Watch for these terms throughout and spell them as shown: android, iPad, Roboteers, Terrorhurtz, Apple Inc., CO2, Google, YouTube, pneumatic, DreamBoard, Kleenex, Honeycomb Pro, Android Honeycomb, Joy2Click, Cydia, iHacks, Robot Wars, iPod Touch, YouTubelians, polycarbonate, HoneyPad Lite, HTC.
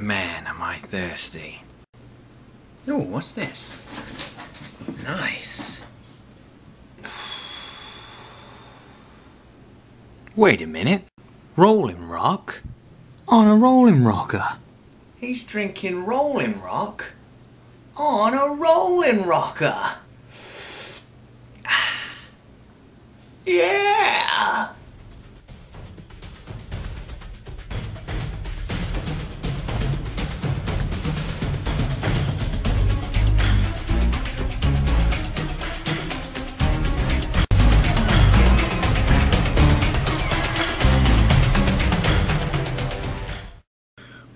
Man, am I thirsty. Oh, what's this? Nice. Wait a minute. Rolling Rock? On a rolling rocker. He's drinking Rolling Rock on a rolling rocker. Yeah!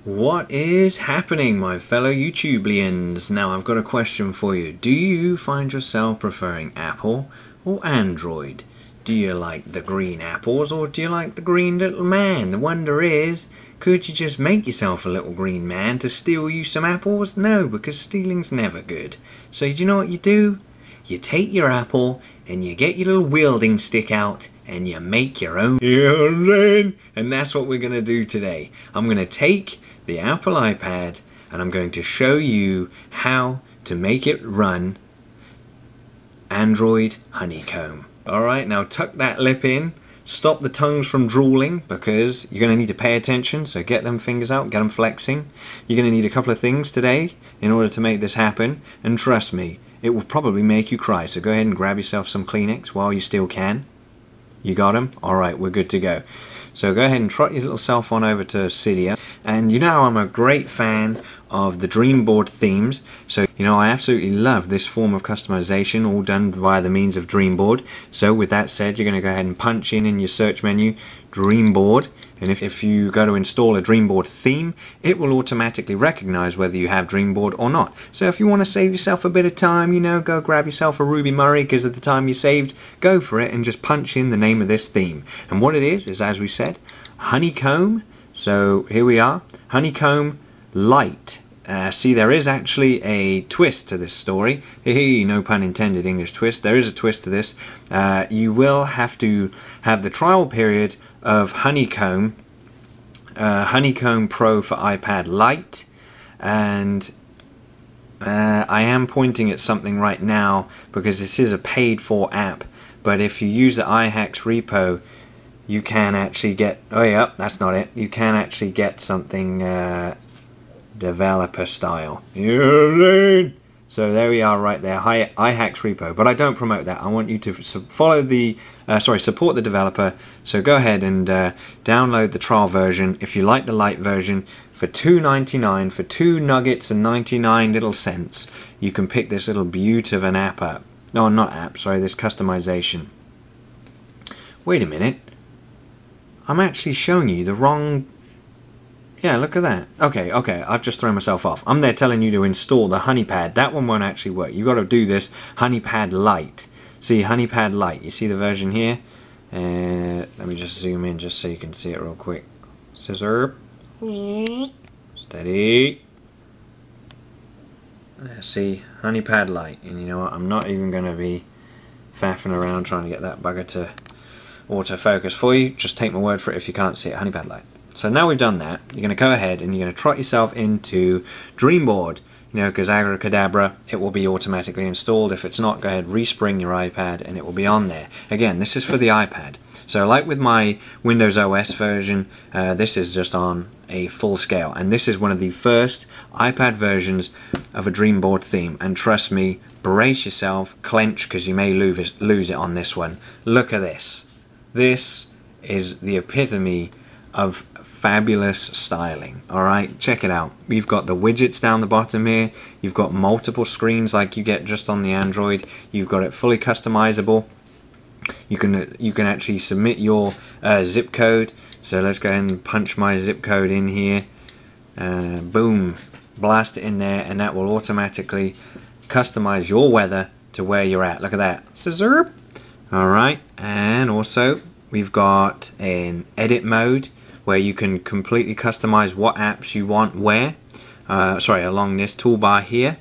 What is happening, my fellow YouTubelians? Now I've got a question for you. Do you find yourself preferring Apple or Android? Do you like the green apples or do you like the green little man? The wonder is, could you just make yourself a little green man to steal you some apples? No, because stealing's never good. So do you know what you do? You take your apple and you get your little wielding stick out and you make your own. And that's what we're going to do today. I'm going to take the Apple iPad and I'm going to show you how to make it run Android Honeycomb. Alright, now tuck that lip in, stop the tongues from drooling because you're going to need to pay attention, so get them fingers out, get them flexing. You're going to need a couple of things today in order to make this happen, and trust me, it will probably make you cry, so go ahead and grab yourself some Kleenex while you still can. You got them? Alright, we're good to go. So go ahead and trot your little self on over to Cydia, and you know I'm a great fan of the DreamBoard themes, so you know I absolutely love this form of customization, all done by the means of DreamBoard. So with that said, you're going to go ahead and punch in your search menu DreamBoard, and if you go to install a DreamBoard theme, it will automatically recognize whether you have DreamBoard or not. So if you want to save yourself a bit of time, you know, go grab yourself a Ruby Murray, because of the time you saved, go for it and just punch in the name of this theme. And what it is as we said, Honeycomb. So here we are, Honeycomb Lite. See, there is actually a twist to this story. No pun intended, English twist. There is a twist to this. You will have to have the trial period of Honeycomb, Honeycomb Pro for iPad Lite, and I am pointing at something right now because this is a paid-for app, but if you use the iHacks repo, you can actually get, oh yeah, that's not it, you can actually get something developer style. So there we are right there, iHacks repo, but I don't promote that. I want you to follow the support the developer, so go ahead and download the trial version if you like the light version for $2.99, for 2 nuggets and 99 little cents. You can pick this little beaut of an app up. No, not app, sorry, this customization. Wait a minute, I'm actually showing you the wrong. Yeah, look at that. Okay, okay, I've just thrown myself off. I'm there telling you to install the HoneyPad. That one won't actually work. You've got to do this HoneyPad Lite. See, HoneyPad Lite. You see the version here? Let me just zoom in just so you can see it real quick. Scissor. Steady. See, HoneyPad Lite. And you know what? I'm not even going to be faffing around trying to get that bugger to autofocus for you. Just take my word for it if you can't see it. HoneyPad Lite. So now we've done that, you're going to go ahead and you're going to trot yourself into DreamBoard, you know, because abracadabra, it will be automatically installed. If it's not, go ahead, respring your iPad and it will be on there. Again, this is for the iPad. So like with my Windows OS version, this is just on a full scale. And this is one of the first iPad versions of a DreamBoard theme. And trust me, brace yourself, clench, because you may lose it on this one. Look at this. This is the epitome of fabulous styling. Alright, check it out. We've got the widgets down the bottom here, you've got multiple screens like you get just on the Android, you've got it fully customizable, you can actually submit your zip code. So let's go ahead and punch my zip code in here, boom, blast it in there, and that will automatically customize your weather to where you're at. Look at that, scissor. Alright, and also we've got an edit mode where you can completely customize what apps you want where, along this toolbar here.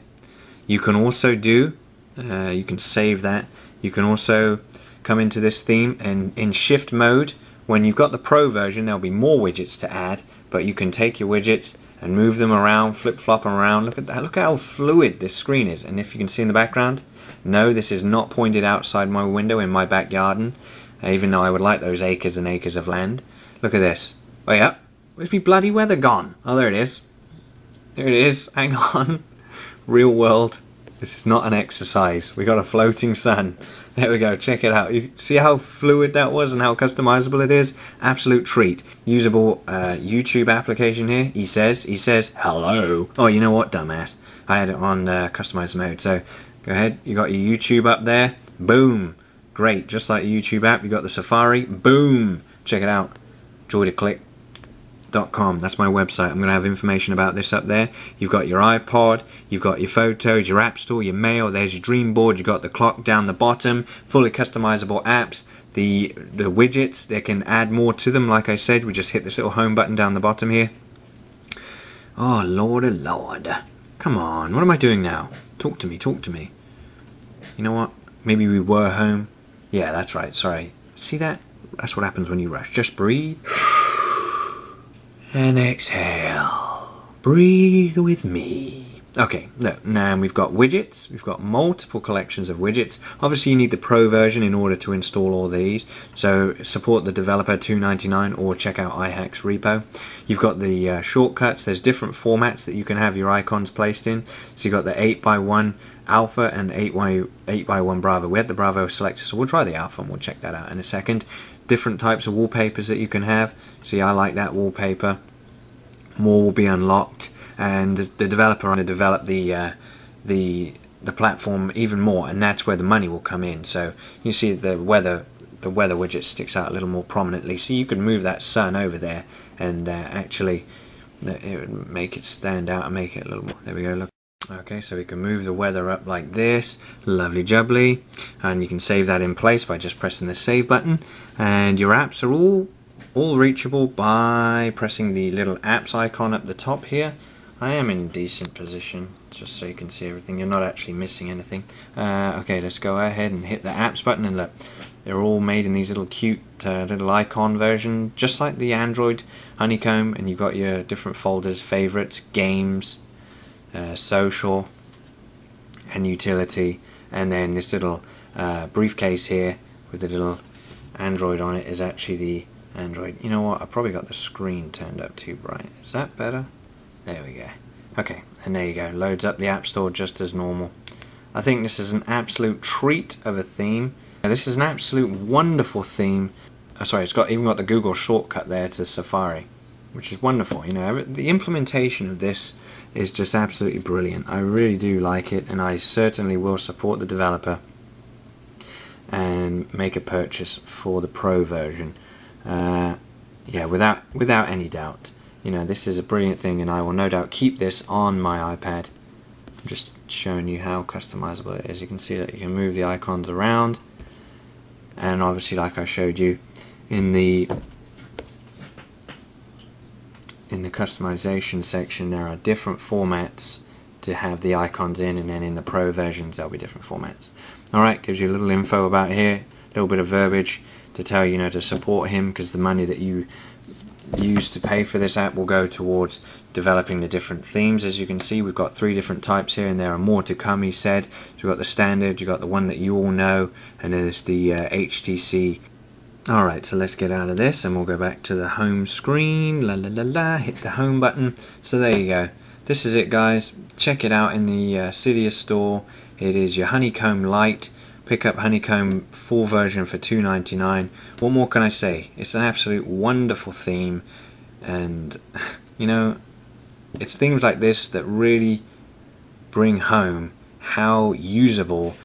You can also do, you can save that. You can also come into this theme and in shift mode, when you've got the pro version, there'll be more widgets to add, but you can take your widgets and move them around, flip-flop them around. Look at that. Look how fluid this screen is. And if you can see in the background, no, this is not pointed outside my window in my back garden, even though I would like those acres and acres of land. Look at this. Oh yeah, where's me bloody weather gone? Oh, there it is. There it is. Hang on. Real world. This is not an exercise. We got a floating sun. There we go. Check it out. You see how fluid that was and how customizable it is? Absolute treat. Usable YouTube application here. He says, hello. Oh, you know what, dumbass? I had it on customized mode. So go ahead. You got your YouTube up there. Boom. Great. Just like the YouTube app, you got the Safari. Boom. Check it out. Joy2Click.com. That's my website. I'm going to have information about this up there. You've got your iPod, you've got your photos, your app store, your mail, there's your DreamBoard, you've got the clock down the bottom, fully customizable apps, the widgets, they can add more to them. Like I said, we just hit this little home button down the bottom here. Oh, Lord. Come on, what am I doing now? Talk to me. You know what? Maybe we were home. Yeah, that's right, sorry. See that? That's what happens when you rush. Just breathe. And exhale. Breathe with me. Okay, look, now we've got widgets. We've got multiple collections of widgets. Obviously you need the Pro version in order to install all these. So support the developer $2.99 or check out iHacks repo. You've got the shortcuts. There's different formats that you can have your icons placed in. So you've got the 8x1 Alpha and 8x1 Bravo. We had the Bravo selected, so we'll try the Alpha and we'll check that out in a second. Different types of wallpapers that you can have. See, I like that wallpaper. More will be unlocked, and the developer is going to develop the platform even more, and that's where the money will come in. So you see the weather widget sticks out a little more prominently. So you can move that sun over there, and actually it would make it stand out and make it a little more. There we go. Look. Okay, so we can move the weather up like this, lovely jubbly, and you can save that in place by just pressing the save button, and your apps are all reachable by pressing the little apps icon up the top here. I am in decent position, just so you can see everything. You're not actually missing anything. Okay, let's go ahead and hit the apps button, and look, they're all made in these little cute little icon version, just like the Android Honeycomb, and you've got your different folders, favorites, games, social and utility, and then this little briefcase here with the little Android on it is actually the Android. You know what, I probably got the screen turned up too bright. Is that better? There we go. Okay, and there you go. Loads up the App Store just as normal. I think this is an absolute treat of a theme. Now, this is an absolute wonderful theme. Oh, sorry, it's got even got the Google shortcut there to Safari, which is wonderful. You know, the implementation of this is just absolutely brilliant. I really do like it, and I certainly will support the developer and make a purchase for the Pro version. Yeah, without any doubt. You know, this is a brilliant thing, and I will no doubt keep this on my iPad. I'm just showing you how customizable it is. You can see that you can move the icons around, and obviously, like I showed you in the customization section, there are different formats to have the icons in, and then in the Pro versions there'll be different formats. Alright, gives you a little info about here, a little bit of verbiage to tell you, you know, to support him, because the money that you use to pay for this app will go towards developing the different themes. As you can see, we've got three different types here, and there are more to come, he said. So you've got the standard, you've got the one that you all know, and there's the HTC. Alright, so let's get out of this and we'll go back to the home screen, hit the home button. So there you go. This is it, guys. Check it out in the Cydia store. It is your Honeycomb Lite. Pick up Honeycomb full version for $2.99. What more can I say? It's an absolute wonderful theme, and you know, it's things like this that really bring home how usable